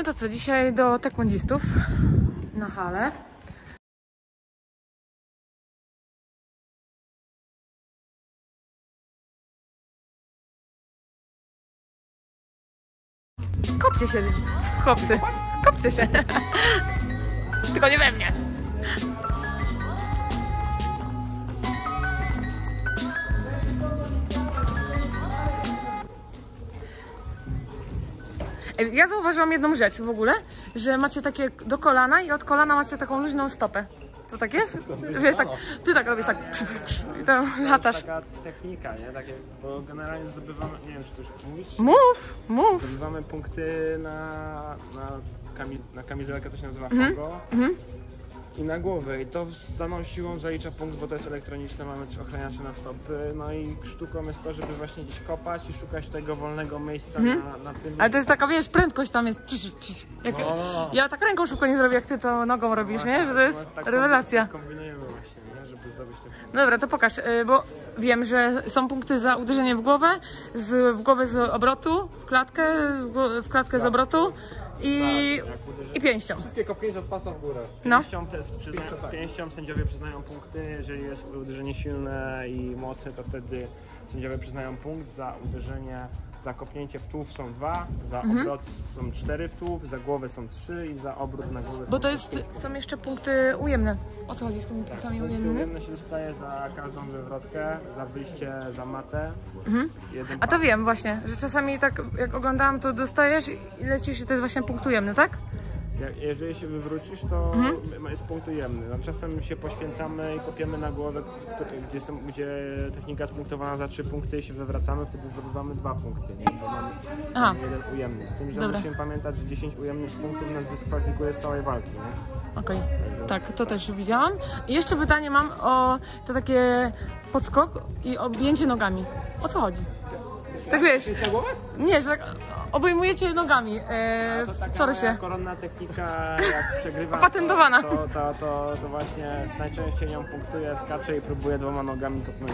No to co, dzisiaj do taekwondzistów na halę. Kopcie się, chłopcy. Kopcie się. Tylko nie we mnie. Ja zauważyłam jedną rzecz w ogóle, że macie takie do kolana i od kolana macie taką luźną stopę. To tak jest? Wiesz, tak, ty tak robisz, tak i to latasz. To jest taka technika, nie? Takie, bo generalnie zdobywamy, nie wiem, czy to już mówisz? Mów, mów! Zdobywamy punkty na kamizelkę, to się nazywa fogo, i na głowę. I to z daną siłą zalicza punkt, bo to jest elektroniczne, mamy też ochraniacze na stopy. No i sztuką jest to, żeby właśnie gdzieś kopać i szukać tego wolnego miejsca na tym. Ale to jest taka, wiesz, prędkość tam jest. Jak, no. Ja tak ręką szybko nie zrobię, jak ty to nogą robisz, nie? Że to jest tak, rewelacja. Kombinujemy właśnie, nie? Żeby zdobyć te punkty. Dobra, to pokaż, bo wiem, że są punkty za uderzenie w głowę, w głowę z obrotu, w klatkę z obrotu. I pięścią. Wszystkie kopnięcia od pasa w górę. Pięścią, pięścią sędziowie przyznają punkty, jeżeli jest uderzenie silne i mocne, to wtedy sędziowie przyznają punkt za uderzenie, za kopnięcie w tułów są 2, za obrot są 4 w tułów, za głowę są 3 i za obrót na głowę są 3. Są jeszcze punkty ujemne. O co chodzi z tymi punktami ujemnymi? Punkty ujemne się dostaje za każdą wywrotkę, za wyjście, za matę. A to wiem właśnie, że czasami tak jak oglądałam, to dostajesz i lecisz i to jest właśnie punkt ujemny, tak? Jeżeli się wywrócisz, to jest punkt ujemny. No, czasem się poświęcamy i kopiemy na głowę, gdzie technika jest punktowana za 3 punkty i się wywracamy, wtedy zdobywamy 2 punkty. Nie? Bo mamy jeden ujemny. Z tym, że musimy pamiętać, że 10 ujemnych punktów nas dyskwalifikuje z całej walki. Okej, tak, to też widziałam. I jeszcze pytanie mam o to takie podskok i objęcie nogami. O co chodzi? Tak wiesz, nie, że tak obejmujecie nogami w torysie. To taka koronna technika, jak przegrywa, opatentowana. To właśnie najczęściej nią punktuje, skacze i próbuje 2 nogami kopnąć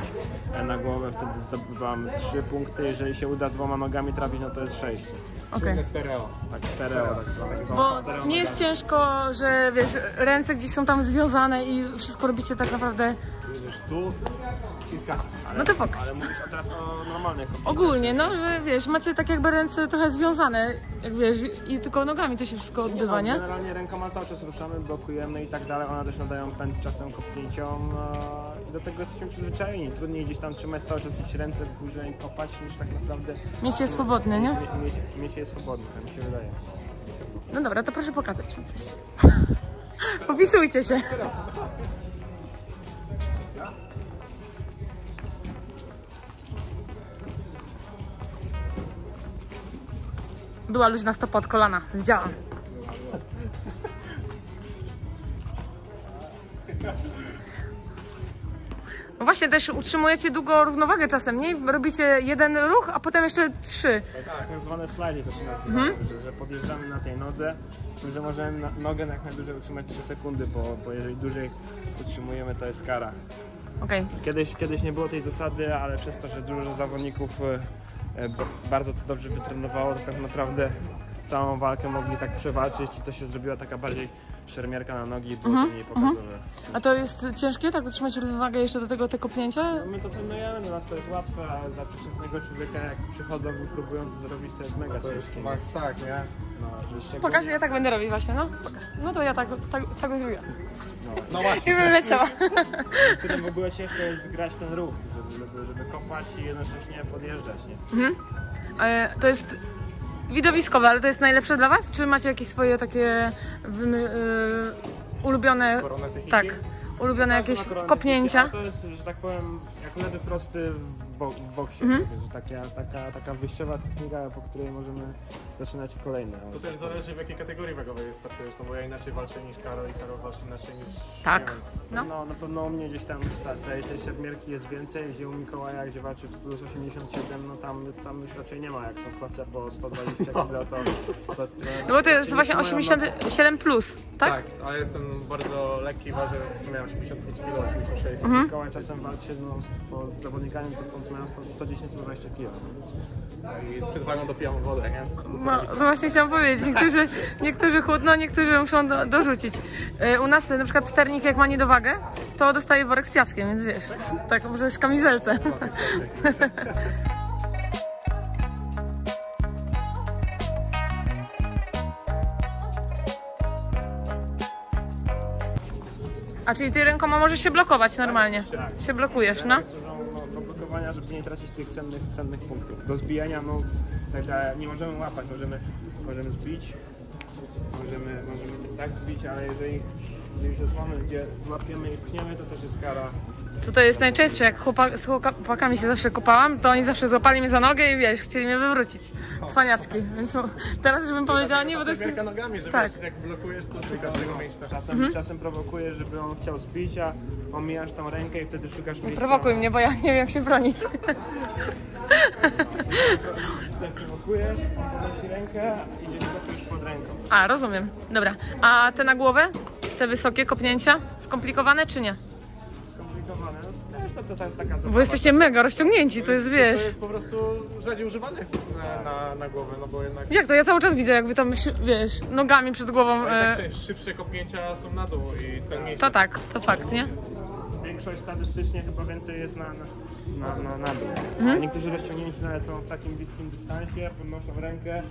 na głowę, wtedy zdobywam 3 punkty, jeżeli się uda 2 nogami trafić, no to jest 6. Okay. Stereo. Tak, stereo. Tak zwane. Bo stereo nie jest ciężko, że wiesz, ręce gdzieś są tam związane i wszystko robicie tak naprawdę. Wiesz, tu kilka. No to pokaż. Ale mówisz teraz o normalnych kopnięciach. Ogólnie, no, że wiesz, macie tak jakby ręce trochę związane, jak wiesz, i tylko nogami to się wszystko odbywa, nie? No, generalnie rękoma cały czas ruszamy, blokujemy i tak dalej, one też nadają pęd czasem kopnięciom. Do tego jesteśmy przyzwyczajeni. Trudniej gdzieś tam trzymać cały czas ręce w górze i kopać, niż tak naprawdę. Mieć je swobodne, nie? Mieć je swobodne, tak mi się wydaje. No dobra, to proszę pokazać mi coś. Popisujcie się. Była luźna stopa od kolana, widziałam. No właśnie, też utrzymujecie długo równowagę czasem, nie? Robicie jeden ruch, a potem jeszcze 3. Tak, tak zwane slajdy to się nazywa, że podjeżdżamy na tej nodze, że możemy nogę jak najdłużej utrzymać 3 sekundy, bo jeżeli dłużej utrzymujemy, to jest kara. Okay. Kiedyś nie było tej zasady, ale przez to, że dużo zawodników bardzo to dobrze wytrenowało, to tak naprawdę całą walkę mogli tak przewalczyć i to się zrobiła taka bardziej szermierka na nogi i było to mniej pokazane. A to jest ciężkie, tak utrzymać równowagę jeszcze do tego te kopnięcia? No my to trenujemy, dla nas to jest łatwe, ale dla przeciętnego człowieka jak przychodzą i próbują to zrobić, to jest mega ciężkie. To jest max, tak, nie? No, pokaż, ja tak będę robić właśnie, no. Pokaż. No to ja tak zrobię. No właśnie. I bym leciała. Wtedy w ogóle ciężko jest zgrać ten ruch, żeby kopać i jednocześnie podjeżdżać, nie? To jest widowiskowe, ale to jest najlepsze dla was? Czy macie jakieś swoje takie ulubione, tak, ulubione jakieś kopnięcia? Techniki, to jest, że tak powiem, jak lewy prosty w boksie, że taka wyjściowa technika, po której możemy zaczynać kolejne. To też zależy, w jakiej kategorii wagowej jest, no bo ja inaczej walczę niż Karol i Karol walczy inaczej niż... Tak. No. No, na pewno u mnie gdzieś tam tej szermierki jest więcej, gdzie u Mikołaja, gdzie walczy plus 87, no tam już raczej nie ma, jak są płace po 120 kg, to... No bo to jest właśnie 87 plus. Tak? Tak, ale jestem bardzo lekki, waży w sumie 85 kg, 86 kg. Mikołaj czasem walczy z zawodnikami, co mają 110-120 kg. I przed wagą dopijam wodę, nie? No właśnie chciałam powiedzieć, niektórzy chudną, niektórzy muszą dorzucić. U nas na przykład sternik, jak ma niedowagę, to dostaje worek z piaskiem, więc wiesz, tak możesz kamizelce. A czyli ty rękoma możesz się blokować normalnie? Tak, się blokujesz, no? Do blokowania, żeby nie tracić tych cennych punktów. Do zbijania, no, tak, nie możemy łapać, możemy zbić, możemy tak zbić, ale jeżeli się złamy, gdzie złapiemy i pchniemy, to też jest kara. Co to jest najczęstsze, jak z chłopakami się zawsze kopałam, to oni zawsze złapali mnie za nogę i wiesz, chcieli mnie wywrócić. Cwaniaczki. Więc teraz już bym powiedziała nie, bo to jest... Wielka nogami, że tak. Jak blokujesz, to szukasz tego miejsca. Czasem prowokujesz, żeby on chciał zbić, a omijasz tą rękę i wtedy szukasz miejsca. Prowokuj mnie, bo ja nie wiem, jak się bronić. Jak prowokujesz, podnosi rękę i gdzieś kopiesz pod ręką. A, rozumiem. Dobra. A te na głowę? Te wysokie kopnięcia? Skomplikowane czy nie? To jest taka zabawa. Bo jesteście mega rozciągnięci, to jest, wiesz... To jest po prostu rzadziej używanych na głowę, no bo jednak... Jak to? Ja cały czas widzę, jakby tam, wiesz, nogami przed głową... Tak, szybsze kopnięcia są na dół i celniejsze. To tak, to fakt, nie? Większość statystycznie chyba więcej jest na dół. A niektórzy rozciągnięci nawet są w takim bliskim dystansie, podnoszą rękę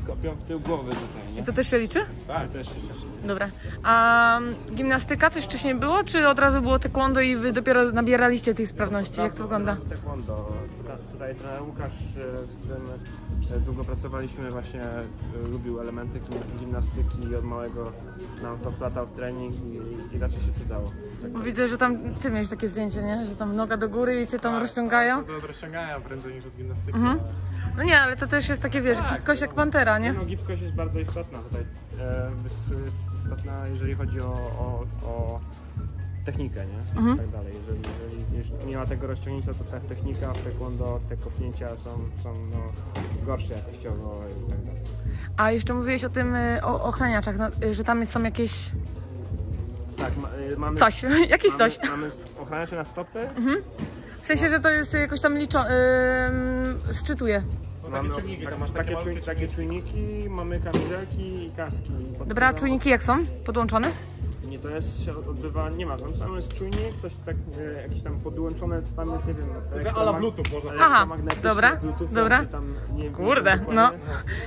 i kopią w tył głowy tutaj, nie? I to też się liczy? Tak, też się liczy. Dobra. A gimnastyka coś wcześniej było, czy od razu było taekwondo i wy dopiero nabieraliście tej sprawności? Jak to wygląda? Taekwondo. Tutaj trener Łukasz, z którym długo pracowaliśmy, właśnie lubił elementy gimnastyki i od małego nam to platał w trening i raczej się przydało. Bo widzę, że tam ty miałeś takie zdjęcie, nie? Że tam noga do góry i cię tam rozciągają. To rozciągają prędzej niż od gimnastyki. No nie, ale to też jest takie, wiesz, tak, gibkość jak pantera, nie? No gibkość jest bardzo istotna tutaj. Istotna, jeżeli chodzi o technikę, nie? I tak dalej. Jeżeli nie ma tego rozciągnięcia, to ta technika w taekwondo, te kopnięcia są no, gorsze jakościowo i tak dalej. A jeszcze mówiłeś o tym, o ochraniaczach, no, że tam są jakieś... Tak, mamy... Coś, jakieś coś. Mamy ochraniacze na stopy. W sensie, że to jest jakoś tam sczytuje. Mamy takie czujniki, mamy kamizelki i kaski. Dobra, czujniki jak są? Podłączone? Nie, to jest, się odbywa, nie ma, tam sam jest czujnik, ktoś tak, jakieś tam podłączone, tam jest, nie wiem, a la Bluetooth można. Aha, dobra, dobra. Tam, nie, kurde, no.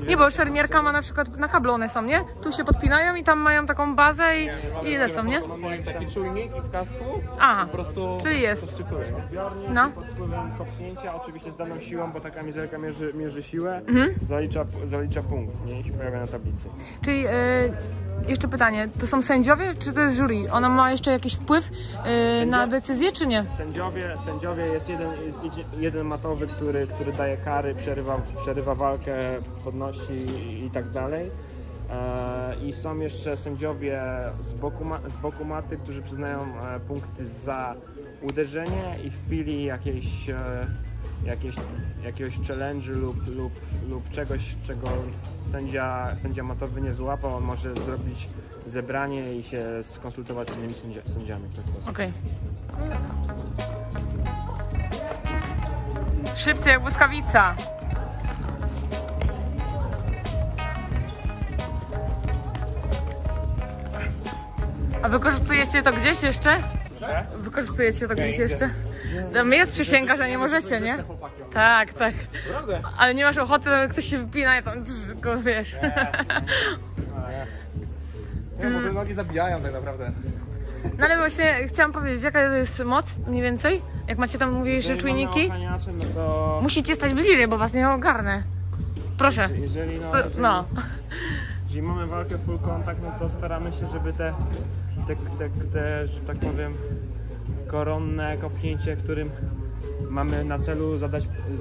Nie, bo szermierka ma na przykład, na kablu one są, nie? Tu się podpinają i tam mają taką bazę i lecą, nie? Mamy taki czujnik i w kasku. Aha, po prostu czyli jest. Odczytuje. Odbiornik pod wpływem kopnięcia, oczywiście z daną siłą, bo ta kamizelka mierzy siłę, zalicza punkt, nie? I się pojawia na tablicy. Czyli... Jeszcze pytanie, to są sędziowie, czy to jest jury? Ono ma jeszcze jakiś wpływ na decyzję, czy nie? Sędziowie jest jeden matowy, który daje kary, przerywa walkę, podnosi i tak dalej. I są jeszcze sędziowie z boku maty, którzy przyznają punkty za uderzenie i w chwili jakiegoś challenge'u lub czegoś, czego sędzia matowy nie złapał, on może zrobić zebranie i się skonsultować z innymi sędziami w ten sposób. Okej. Szybciej jak błyskawica. A wykorzystujecie to gdzieś jeszcze? Wykorzystujecie to gdzieś jeszcze? No, jest przysięga, że nie możecie, nie? Tak, tak. Ale nie masz ochoty, ktoś się wypina i tam go, wiesz. Nie, bo te nogi zabijają tak naprawdę. No ale właśnie chciałam powiedzieć, jaka to jest moc mniej więcej? Jak macie tam, mówisz, że czujniki? Musicie stać bliżej, bo was nie ogarnę. Proszę. Jeżeli mamy walkę full contact, no to staramy się, żeby te że tak powiem, koronne kopnięcie, którym mamy na celu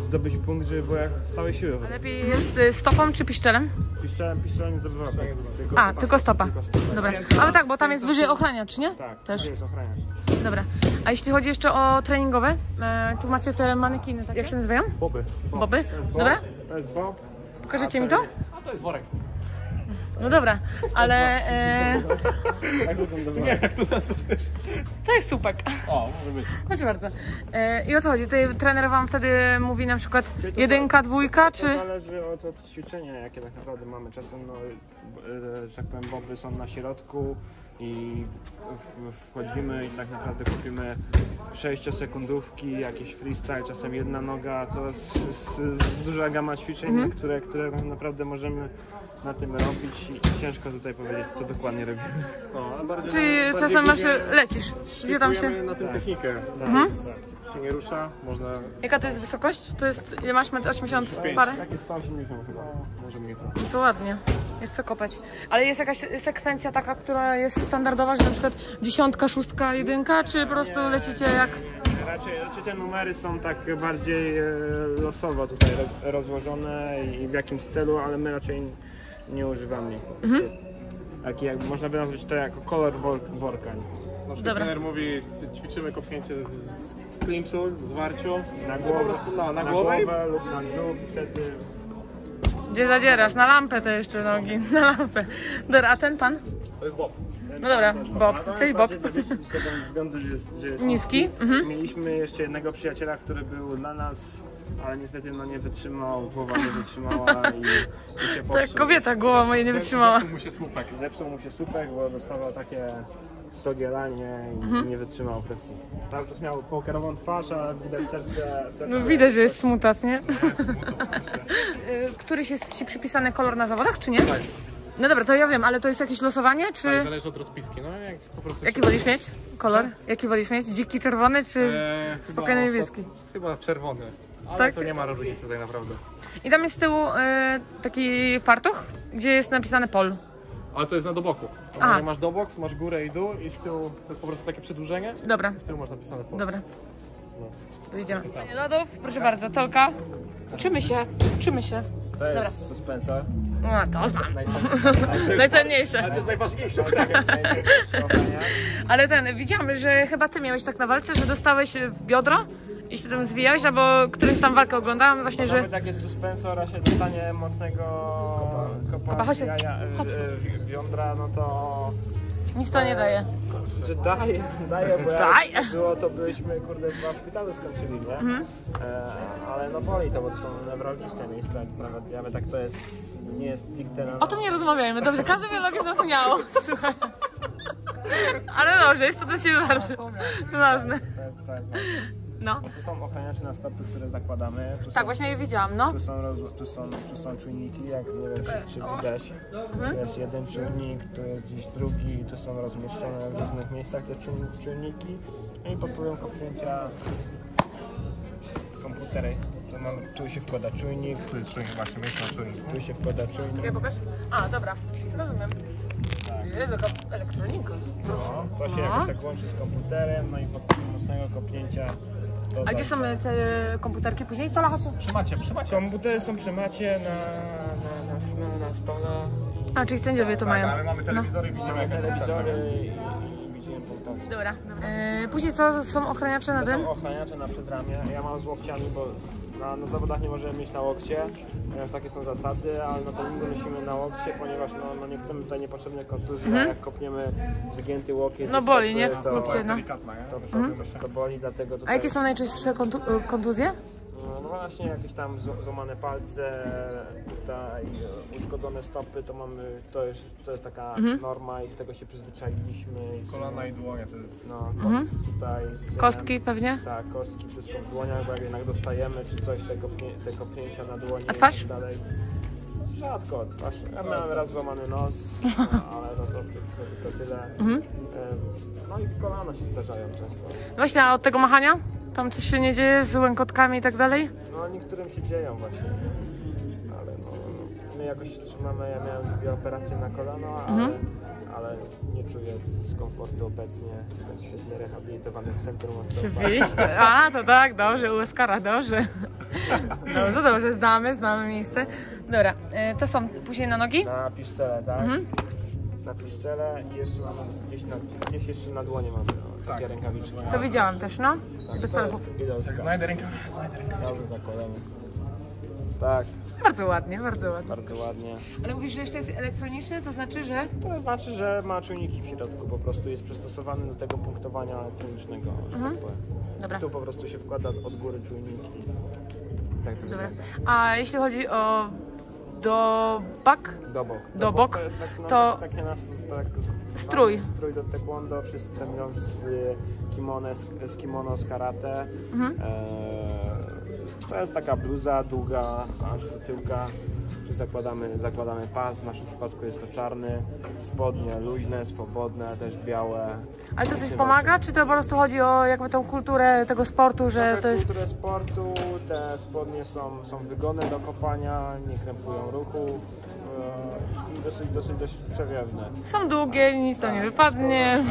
zdobyć punkt, żeby było jak z całej siły. A lepiej jest stopą czy piszczelem? Piszczelem nie zdobywa. A, tylko stopa. Dobra. Ale tak, bo tam jest wyżej ochraniacz, nie? Tak, też jest ochraniacz. Dobra. A jeśli chodzi jeszcze o treningowe, tu macie te manekiny takie. Jak się nazywają? Boby. Boby? Dobra? To jest Bob. Pokażecie mi to? A to jest worek. No dobra, ale... Nie, jak to nazwać też? To jest supek. O, może być. Proszę bardzo. I o co chodzi? Tutaj trener wam wtedy mówi na przykład jedynka, dwójka, czy... To zależy od ćwiczenia, jakie tak naprawdę mamy. Czasem, no, że tak powiem, boby są na środku i wchodzimy i tak naprawdę kupimy 6-sekundówki, jakieś freestyle, czasem jedna noga, to jest duża gama ćwiczeń, które naprawdę możemy na tym robić i ciężko tutaj powiedzieć, co dokładnie robimy. No, bardziej, czyli bardziej czasem masz, lecisz, gdzie tam się... na tym technikę, tak, tak. Się nie rusza, można... Jaka to jest wysokość? To jest, ile masz, 1,80 m parę? Tak, jest 180 chyba, może mniej. To ładnie. Jest co kopać. Ale jest jakaś sekwencja taka, która jest standardowa, że na przykład 10, 6, 1, czy po prostu lecicie jak... Raczej te numery są tak bardziej losowo tutaj rozłożone i w jakimś celu, ale my raczej nie używamy ich. Taki jak, można by nazwać to jako kolor worka. Nasz trener mówi, ćwiczymy kopnięcie z klinczu, zwarciu, na głowę, na głowę lub na brzuch, wtedy... Gdzie zadzierasz? Na lampę to jeszcze nogi, na lampę. Dobra, a ten pan? To jest Bob. No dobra, Bob. Cześć, Bob. Niski. Mieliśmy jeszcze jednego przyjaciela, który był dla nas, ale niestety no nie wytrzymał, głowa nie wytrzymała i się popsuł. Tak, kobieta głowa mojej nie wytrzymała. Zepsuł mu się słupek, bo dostawał takie srogie ranie i nie wytrzymał presji. Cały czas miał pokerową twarz, a widać serce... No widać, że jest smutas, nie? Któryś jest ci przypisany kolor na zawodach, czy nie? Tak. No dobra, to ja wiem, ale to jest jakieś losowanie, czy... Tak, zależy od rozpiski, no jak po prostu... Jaki wolisz mieć? Kolor? Jaki wolisz mieć? Dziki, czerwony, czy spokojny niebieski? Chyba czerwony, ale tak? To nie ma różnicy tutaj naprawdę. I tam jest z tyłu taki fartuch, gdzie jest napisane pol. Ale to jest na doboku. Aha. Masz dobok, masz górę i dół i z tyłu to jest po prostu takie przedłużenie. Dobra. I z tyłu masz napisane pol. Dobra. No. To idziemy. Panie lodów, proszę bardzo, Tolka. Uczymy się. To jest suspensa. No to znam. Najcenniejsze. Ale to jest najważniejsze. Ale widziałam, że chyba ty miałeś tak na walce, że dostałeś w biodro i się tam zwijałeś, albo którąś tam walkę oglądałam właśnie, bo że... Mamy takie suspenso, raz się dostanie mocnego kopa biodra, no to... Nic to nie daje. Czy daje, bo jak było, to byliśmy, kurde, w szpitalu skończyli, nie? Ale no boli to, bo to są newralgiczne miejsca, nawet ja tak to jest, nie jest stricte. O tym nie rozmawiajmy, dobrze, każdy biolog zrozumiał, słuchaj. Ale no, że jest to dla ciebie bardzo ważne. No. Tu są ochraniacze na stopy, które zakładamy. Tu tak, są, właśnie je widziałam, no. Tu są czujniki, jak nie wiem, czy widać. Tu jest jeden czujnik, tu jest gdzieś drugi, tu są rozmieszczone w różnych miejscach te czujniki. I pod wpływem kopnięcia komputery. Tu się wkłada czujnik. Tu jest czujnik, właśnie miejsce na czujnik. Tu się wkłada czujnik. Ja pokaż? A, dobra, rozumiem. Ryzyko elektroniką. No, to się jakoś tak łączy z komputerem, no i pod mocnego kopnięcia. A gdzie są te komputerki później? To lachacie? Przy macie. Komputery są przy macie na stole. A, czyli sędziowie to mają. Tak, ale mamy telewizory, widzimy jak telewizory i widzimy punktację. Dobra. Później co? Są ochraniacze na dym? Są ochraniacze na przedramię. Ja mam z łokciami, bo na zawodach nie możemy mieć na łokcie, ponieważ takie są zasady, ale no to nigdy musimy na łokcie, ponieważ no nie chcemy tutaj niepotrzebnych kontuzji, a jak kopniemy zgięty łokieć... No boli, nie? W łokcie, no. To boli, dlatego tutaj... A jakie są najczęstsze kontuzje? No właśnie, jakieś tam złamane palce, tutaj uszkodzone stopy, to mamy, to jest taka norma i do tego się przyzwyczailiśmy. Kolana i dłonie to jest... No, tutaj kostki pewnie? Tak, kostki, wszystko w dłoniach, bo jak jednak dostajemy czy coś, te kopnięcia na dłoni. A twarz? I dalej. Rzadko, twarz. Ja miałem raz złamany nos, ale no to tylko tyle. No i kolana się zdarzają często. No właśnie, a od tego machania? Tam coś się nie dzieje z łękotkami i tak dalej? No niektórym się dzieją właśnie, ale no, my jakoś się trzymamy, ja miałem dwie operacje na kolano, ale nie czuję dyskomfortu obecnie, jestem świetnie rehabilitowany w centrum osteopatii. Oczywiście, a to tak, dobrze, USKara, dobrze. Dobrze, znamy miejsce. Dobra, to są później na nogi? Na piszczele, tak. Na piszczele i jeszcze mamy gdzieś jeszcze na dłonie mamy takie rękawiczki. To widziałam też, no. Tak, bez tak znajdę rękawiczkę. Dobrze, zakładamy. Tak. Bardzo ładnie, bardzo ładnie. Bardzo ładnie. Ale mówisz, że jeszcze jest elektroniczny, to znaczy, że? To znaczy, że ma czujniki w środku, po prostu jest przystosowany do tego punktowania elektronicznego, że tak powiem. Dobra. Tu po prostu się wkłada od góry czujniki. Tak to wygląda. A jeśli chodzi o dobok, to taki nasz strój do taekwondo, wszyscy tam idą z kimono, z karate. To jest taka bluza długa, aż do tyłka, zakładamy pas, w naszym przypadku jest to czarny, spodnie luźne, swobodne, też białe. Ale to coś pomaga, czy to po prostu chodzi o jakby tą kulturę tego sportu, że to jest... Kulturę sportu, te spodnie są wygodne do kopania, nie krępują ruchu i dosyć przewiewne. Są długie, nic tam nie wypadnie,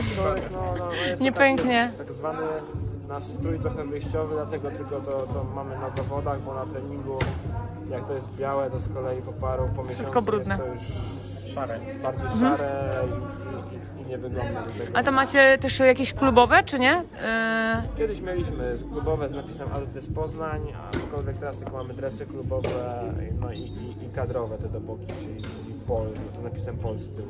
nie pęknie. Tak zwany nasz strój trochę wyjściowy, dlatego tylko to mamy na zawodach, bo na treningu jak to jest białe, to z kolei po paru miesiącu jest to już szare, bardziej szare i nie wygląda do tego. A to macie też jakieś klubowe, czy nie? Kiedyś mieliśmy klubowe z napisem AZS Poznań, aczkolwiek teraz tylko mamy dresy klubowe no i kadrowe te doboki, czyli z napisem Pol z tyłu.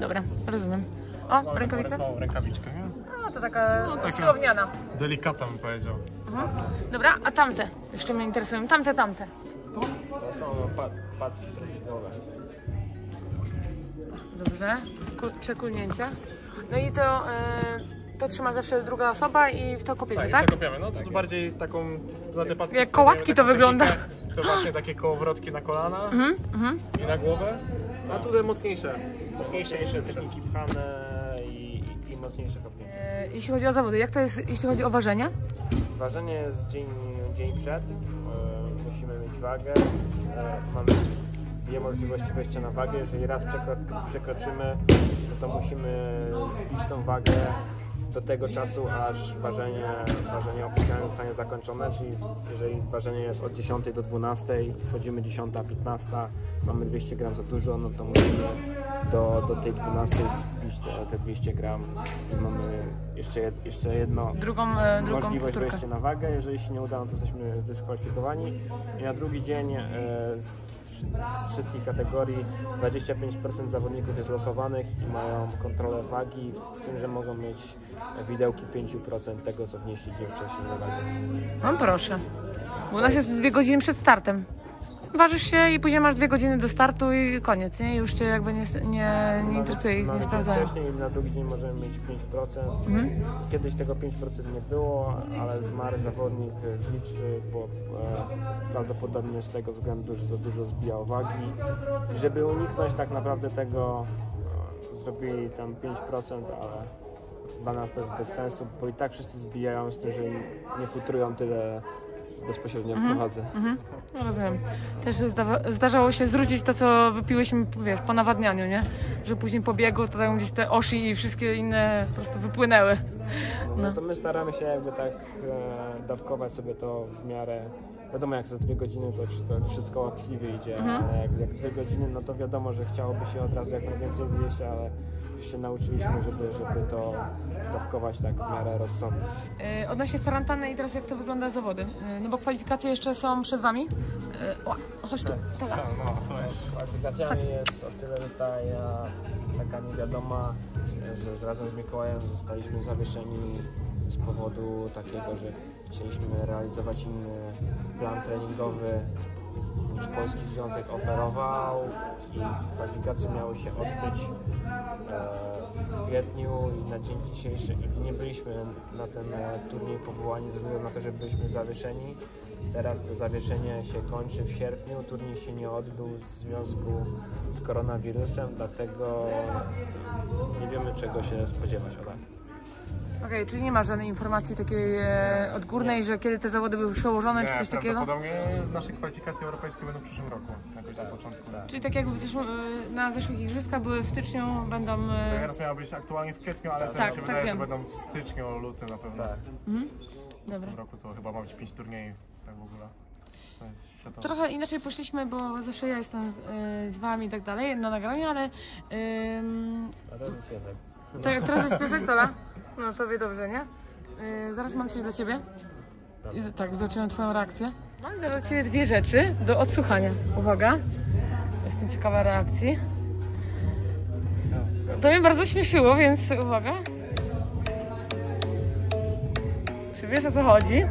Dobra, rozumiem. O, rękawice? Rękawiczkę, nie? No to taka, taka siłowniana. Delikatna bym powiedział. Dobra, a tamte? Jeszcze mnie interesują. Tamte. To są paczki treningowe. Dobrze, przekulnięcia. No i to, to trzyma zawsze druga osoba i w to kopiecie, tak? Tak, kopiamy. No to tu bardziej taką... Jak kołatki to wygląda. To właśnie takie kołowrotki na kolana i na głowę. A tutaj mocniejsze techniki pchane i mocniejsze kopnięcie. Jeśli chodzi o zawody, jak to jest, jeśli chodzi o ważenia? Ważenie jest dzień przed. Musimy mieć wagę. Mamy dwie możliwości wejścia na wagę. Jeżeli raz przekroczymy, to musimy zbić tą wagę do tego czasu, aż ważenie oficjalne zostanie zakończone, czyli jeżeli ważenie jest od 10 do 12, wchodzimy 10:15, mamy 200 gram za dużo, no to musimy do tej 12 zbić te 200 gram i mamy jeszcze jedną możliwość wejścia na wagę. Jeżeli się nie uda, no to jesteśmy zdyskwalifikowani i na drugi dzień z wszystkich kategorii 25% zawodników jest losowanych i mają kontrolę wagi, z tym, że mogą mieć widełki 5% tego, co wnieśli dzień wcześniej na wagę. No proszę, bo u nas jest 2 godziny przed startem. Ważysz się i później masz 2 godziny do startu i koniec, nie? Już cię jakby nie interesuje, ich nie sprawdzają. Wcześniej na drugi dzień możemy mieć 5%. Kiedyś tego 5% nie było, ale zmarł zawodnik z liczby, bo prawdopodobnie z tego względu, że za dużo zbijał wagi. Żeby uniknąć tak naprawdę tego, zrobili tam 5%, ale... 12 jest bez sensu, bo i tak wszyscy zbijają z tym, że nie futrują tyle bezpośrednio w prowadze. Rozumiem. Też zdarzało się zwrócić to, co wypiłyśmy, wiesz, po nawadnianiu, nie? Że później po biegu to tam gdzieś te oshi i wszystkie inne po prostu wypłynęły. No to my staramy się jakby tak dawkować sobie to w miarę. Wiadomo, jak za 2 godziny to wszystko łapliwie idzie, ale jak 2 godziny, no to wiadomo, że chciałoby się od razu jak najwięcej zjeść, ale się nauczyliśmy, żeby to dawkować tak w miarę rozsądnie. Odnośnie kwarantanny i teraz jak to wygląda zawody? No bo kwalifikacje jeszcze są przed wami. Chodź tu, tyle. Z kwalifikacjami jest o tyle, że taka niewiadoma, że razem z Mikołajem zostaliśmy zawieszeni z powodu takiego, że chcieliśmy realizować inny plan treningowy niż Polski Związek oferował i kwalifikacje miały się odbyć w kwietniu i na dzień dzisiejszy nie byliśmy na ten turniej powołani ze względu na to, że byliśmy zawieszeni. Teraz to zawieszenie się kończy w sierpniu, turniej się nie odbył w związku z koronawirusem, dlatego nie wiemy, czego się spodziewać. Okej, czyli nie ma żadnej informacji takiej odgórnej, że kiedy te zawody były przełożone, czy coś takiego? Prawdopodobnie nasze kwalifikacje europejskie będą w przyszłym roku, jakoś na początku. Czyli tak jak na zeszłych igrzyskach były w styczniu, będą... Teraz miało być aktualnie w kwietniu, ale teraz się wydaje, że będą w styczniu, lutym na pewno. Dobra. W tym roku to chyba ma być 5 turniejów, tak w ogóle. Trochę inaczej poszliśmy, bo zawsze ja jestem z wami i tak dalej na nagraniu, ale... A teraz jest piesek. Tak, teraz jest piesek, Tola. No tobie dobrze, nie? Zaraz mam coś dla ciebie. Tak, zobaczyłem twoją reakcję. Mam dla Ciebie dwie rzeczy do odsłuchania. Uwaga, jestem ciekawa reakcji. To mnie bardzo śmieszyło, więc uwaga. Czy wiesz, o co chodzi?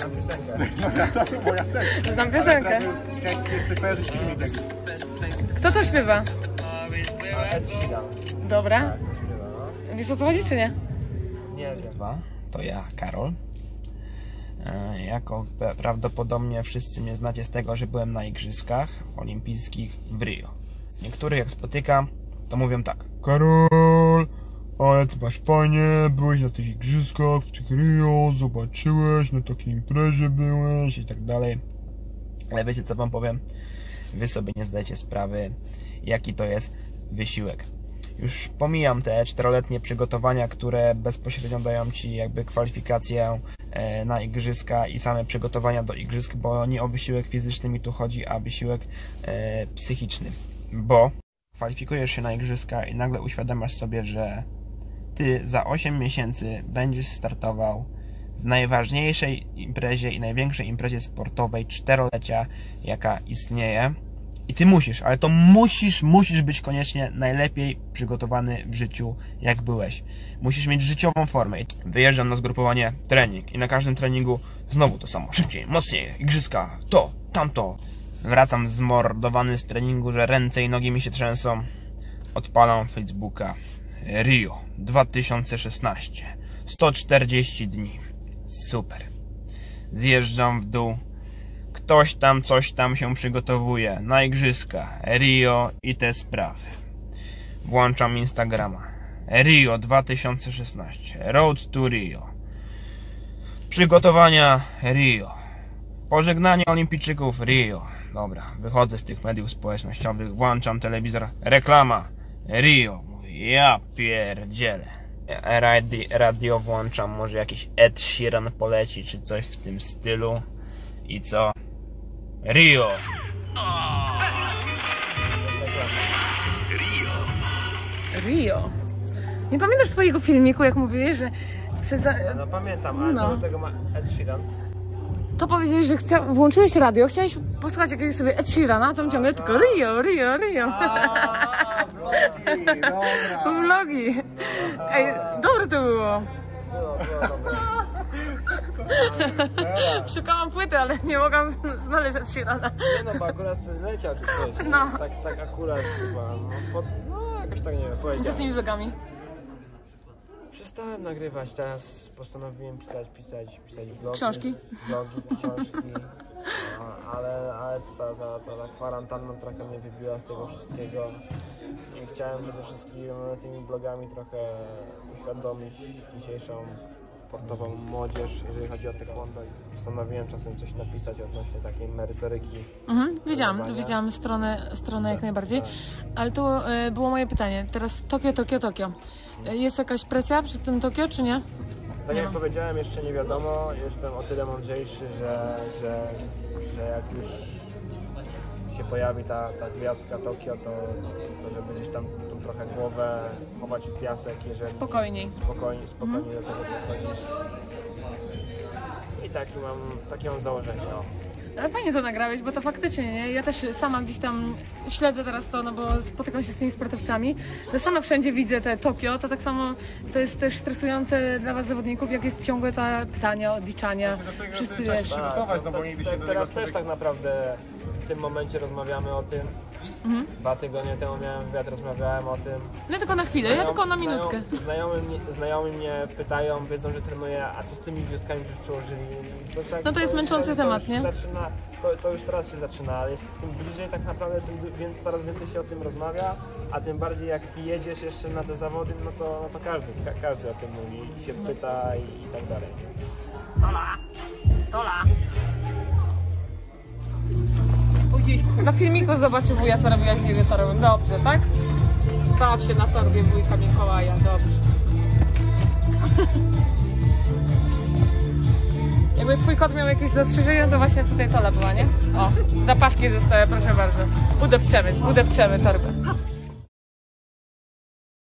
Znam piosenkę. Znam piosenkę. Kto to śpiewa? Ed Sheeran. Dobra. Wiesz, o co chodzi, czy nie? Nie wiem. To ja, Karol. Jako prawdopodobnie wszyscy mnie znacie z tego, że byłem na igrzyskach olimpijskich w Rio. Niektórych jak spotykam, to mówią tak: Karol, ale ty masz fajnie, byłeś na tych igrzyskach w tych Rio, zobaczyłeś, na takiej imprezie byłeś i tak dalej. Ale wiecie, co wam powiem? Wy sobie nie zdajecie sprawy, jaki to jest wysiłek. Już pomijam te 4-letnie przygotowania, które bezpośrednio dają ci jakby kwalifikację na igrzyska i same przygotowania do igrzysk, bo nie o wysiłek fizyczny mi tu chodzi, a wysiłek psychiczny. Bo kwalifikujesz się na igrzyska i nagle uświadamiasz sobie, że ty za 8 miesięcy będziesz startował w najważniejszej imprezie i największej imprezie sportowej 4-lecia, jaka istnieje. I ty musisz, ale to musisz być koniecznie najlepiej przygotowany w życiu, jak byłeś. Musisz mieć życiową formę. Wyjeżdżam na zgrupowanie trening i na każdym treningu znowu to samo. Szybciej, mocniej, igrzyska, to, tamto. Wracam zmordowany z treningu, że ręce i nogi mi się trzęsą. Odpalam Facebooka. Rio 2016. 140 dni. Super. Zjeżdżam w dół. Ktoś tam, coś tam się przygotowuje na igrzyska, Rio i te sprawy. Włączam Instagrama. Rio 2016. Road to Rio. Przygotowania Rio. Pożegnanie olimpijczyków Rio. Dobra, wychodzę z tych mediów społecznościowych, włączam telewizor. Reklama Rio. Mówi, ja pierdzielę. Radio włączam, może jakiś Ed Sheeran poleci, czy coś w tym stylu. I co? Rio! Rio! Nie pamiętasz swojego filmiku, jak mówiłeś, że... No pamiętam, ale co do tego ma Ed Sheeran? To powiedziałeś, że włączyłeś radio, chciałeś posłuchać jakiegoś sobie Ed Sheerana, tam ciągle tylko Rio, Rio, Rio. Vlogi, dobra. Vlogi. Ej, dobre to było. Było. Szukałam płyty, ale nie mogłam znaleźć Ed Sheerana. Nie no, bo akurat leciał czy coś. No. Tak akurat chyba. No jakoś tak, nie wiem, powiedziałem. Co z tymi vlogami? Przestałem nagrywać, teraz postanowiłem pisać blogi. Książki? Blogi, książki. Ale ta kwarantanna trochę mnie wybiła z tego wszystkiego. I chciałem przede wszystkim tymi blogami trochę uświadomić dzisiejszą sportową młodzież, jeżeli chodzi o taekwondo. Postanowiłem czasem coś napisać odnośnie takiej merytoryki. Widziałam stronę jak najbardziej. Ale to było moje pytanie. Teraz Tokio. Jest jakaś presja przed tym Tokio, czy nie? Tak jak powiedziałem, jeszcze nie wiadomo. Jestem o tyle mądrzejszy, że jak już się pojawi ta gwiazdka Tokio, to żeby gdzieś tam tą trochę głowę chować w piasek, jeżeli... Spokojniej do tego podchodzić. I takie mam założenie. No. Ale fajnie to nagrałeś, bo to faktycznie, nie? Ja też sama gdzieś tam śledzę teraz to, no bo spotykam się z tymi sportowcami. To sama wszędzie widzę te Tokio, to tak samo to jest też stresujące dla was zawodników, jak jest ciągłe ta pytania, odliczania. Wszyscy wiesz. Teraz też tak naprawdę w tym momencie rozmawiamy o tym. 2 tygodnie temu miałem wywiad, rozmawiałem o tym. No tylko na chwilę, ja tylko na minutkę. Znajomi mnie pytają, wiedzą, że trenuję, a co z tymi wioskami już przyłożyli? No to jest męczący temat, nie? To już teraz się zaczyna, ale jest tym bliżej tak naprawdę, coraz więcej się o tym rozmawia, a tym bardziej jak jedziesz jeszcze na te zawody, no to każdy o tym mówi i się pyta i tak dalej. Tola! Na filmiku zobaczy wuja, co robiłaś z niewiatorem. Dobrze, tak? Bałam się na torbie wujka Mikołaja, dobrze. Jakby twój kot miał jakieś zastrzeżenia, to właśnie tutaj Tola była, nie? O, zapaszki zostały, proszę bardzo. Udepczemy torbę.